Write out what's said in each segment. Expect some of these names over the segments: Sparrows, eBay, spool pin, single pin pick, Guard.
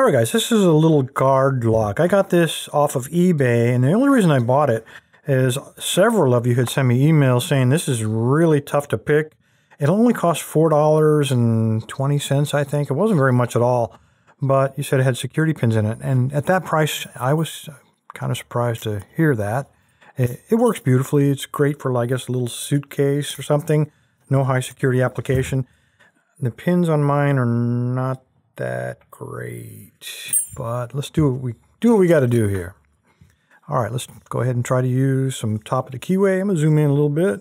Alright guys, this is a little guard lock. I got this off of eBay, and the only reason I bought it is several of you had sent me emails saying this is really tough to pick. It only cost $4.20, I think. It wasn't very much at all, but you said it had security pins in it. And at that price, I was kind of surprised to hear that. It works beautifully. It's great for, I guess, a little suitcase or something. No high security application. The pins on mine are not that great, but let's do what we got to do here. All right, let's go ahead and try to use some top of the keyway. I'm going to zoom in a little bit.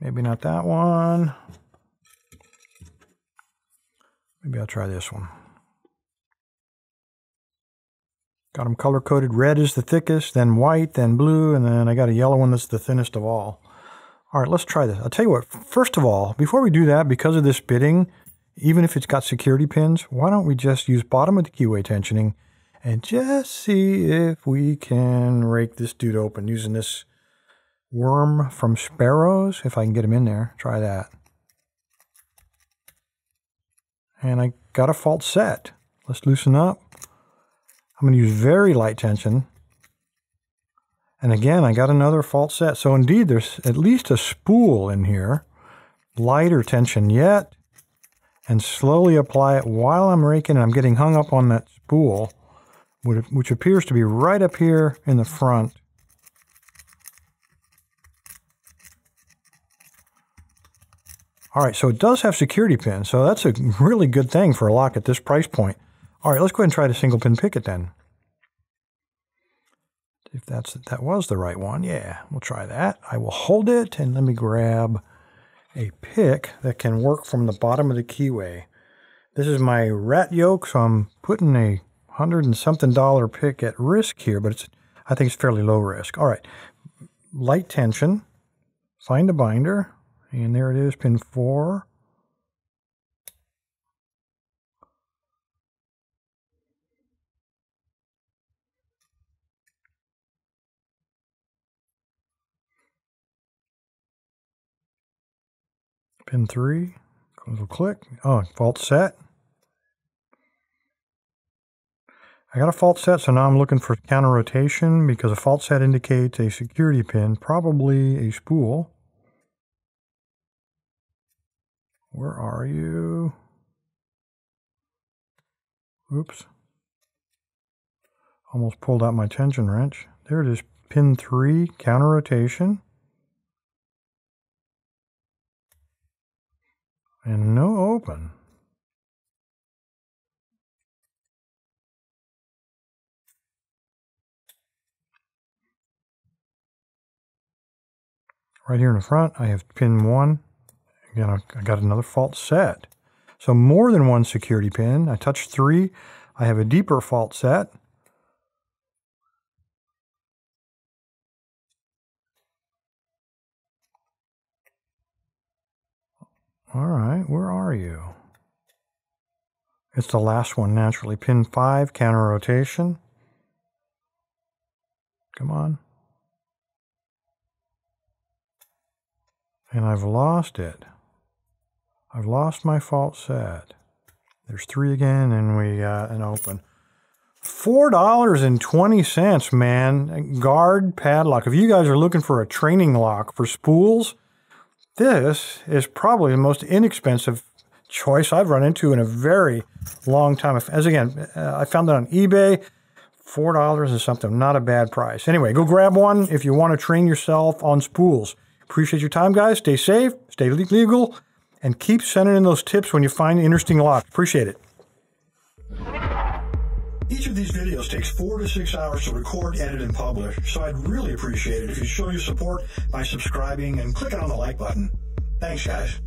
Maybe not that one. Maybe I'll try this one. Got them color-coded. Red is the thickest, then white, then blue, and then I got a yellow one that's the thinnest of all. All right, let's try this. I'll tell you what, first of all, before we do that, because of this bidding, even if it's got security pins, why don't we just use bottom of the keyway tensioning and just see if we can rake this dude open using this worm from Sparrows, if I can get him in there. Try that. And I got a false set. Let's loosen up. I'm going to use very light tension. And again, I got another false set. So indeed, there's at least a spool in here. Lighter tension yet. And slowly apply it while I'm raking, and I'm getting hung up on that spool, which appears to be right up here in the front. All right, so it does have security pins, so that's a really good thing for a lock at this price point. All right, let's go ahead and try the single pin picket then. If that was the right one, yeah, we'll try that. I will hold it, and let me grab a pick that can work from the bottom of the keyway. This is my rat yoke, so I'm putting a $100-and-something pick at risk here, but I think it's fairly low risk. All right, light tension, find a binder. And there it is, pin 4. Pin 3. Close a click. Oh, false set. I got a false set, so now I'm looking for counter rotation because a false set indicates a security pin, probably a spool. Where are you? Oops. Almost pulled out my tension wrench. There it is, pin 3, counter rotation. And no open. Right here in the front, I have pin 1. Again, I got another false set. So more than one security pin. I touched 3. I have a deeper false set. All right, where are you? It's the last one, naturally. Pin 5, counter rotation. Come on. And I've lost it. I've lost my false set. There's 3 again, and we got an open. $4.20, man. Guard padlock. If you guys are looking for a training lock for spools, this is probably the most inexpensive choice I've run into in a very long time. As again, I found it on eBay. $4 and something. Not a bad price. Anyway, go grab one if you want to train yourself on spools. Appreciate your time, guys. Stay safe. Stay legal. And keep sending in those tips when you find interesting locks. Appreciate it. Each of these videos takes 4 to 6 hours to record, edit, and publish, so I'd really appreciate it if you show your support by subscribing and clicking on the like button. Thanks, guys.